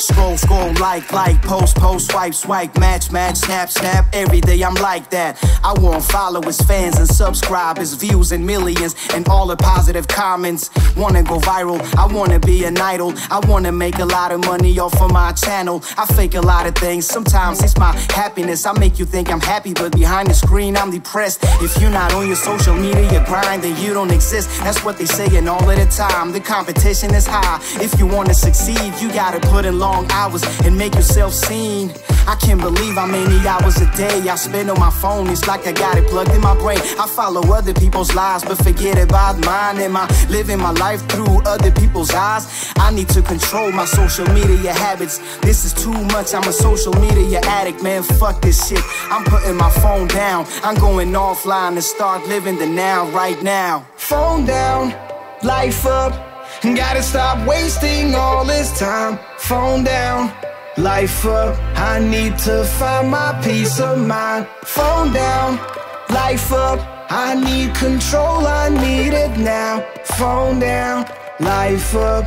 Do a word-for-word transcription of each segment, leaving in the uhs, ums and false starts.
Scroll, scroll, like, like, post, post, swipe, swipe, match, match, snap, snap. Every day I'm like that. I want followers, fans, and subscribers, views and millions, and all the positive comments. Wanna go viral, I wanna be an idol. I wanna make a lot of money off of my channel. I fake a lot of things, sometimes it's my happiness. I make you think I'm happy, but behind the screen I'm depressed. If you're not on your social media grind, then you don't exist. That's what they saying all of the time. The competition is high. If you wanna succeed, you gotta put in long hours and make yourself seen. I can't believe how many hours a day I spend on my phone. It's like I got it plugged in my brain. I follow other people's lives, but forget about mine. Am I living my life through other people's eyes? I need to control my social media habits. This is too much. I'm a social media addict, man. Fuck this shit. I'm putting my phone down. I'm going offline and start living the now, right now. Phone down, life up. Gotta stop wasting all this time. Phone down, life up. I need to find my peace of mind. Phone down, life up. I need control, I need it now. Phone down, life up.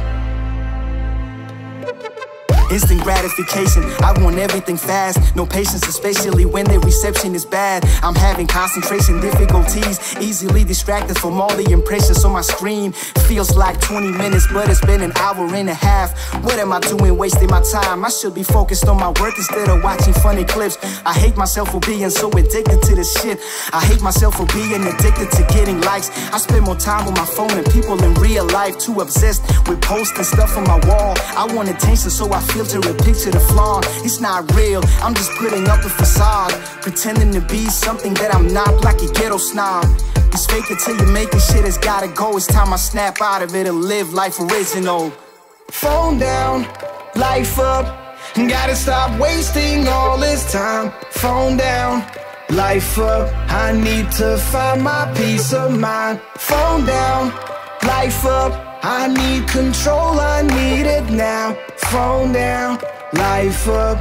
Instant gratification, I want everything fast. No patience, especially when the reception is bad. I'm having concentration difficulties, easily distracted from all the impressions on my screen. Feels like twenty minutes, but it's been an hour and a half. What am I doing, wasting my time? I should be focused on my work instead of watching funny clips. I hate myself for being so addicted to this shit. I hate myself for being addicted to getting likes. I spend more time on my phone than people in real life. Too obsessed with posting stuff on my wall. I want attention, so I filter a picture to flaw. It's not real, I'm just putting up a facade, pretending to be something that I'm not, like a ghetto snob. Just fake it till you make it, shit has gotta go. It's time I snap out of it and live life original. Phone down, life up. Gotta stop wasting all this time. Phone down, life up. I need to find my peace of mind. Phone down, life up. I need control, I need it now. Phone down, life up.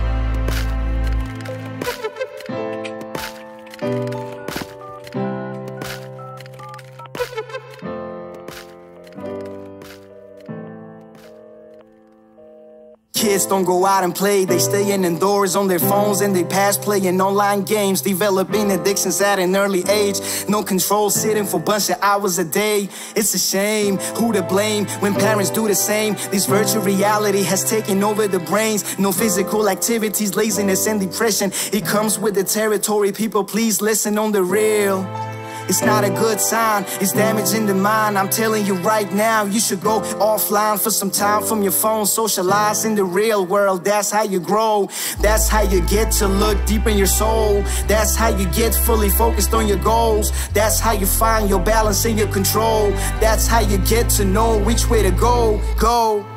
Kids don't go out and play, they stay in indoors on their phones and they pass playing online games, developing addictions at an early age. No control, sitting for a bunch of hours a day. It's a shame, who to blame when parents do the same? This virtual reality has taken over the brains. No physical activities, laziness and depression. It comes with the territory, people please listen on the real. It's not a good sign, it's damaging the mind. I'm telling you right now, you should go offline for some time from your phone. Socialize in the real world, that's how you grow. That's how you get to look deep in your soul. That's how you get fully focused on your goals. That's how you find your balance and your control. That's how you get to know which way to go, go.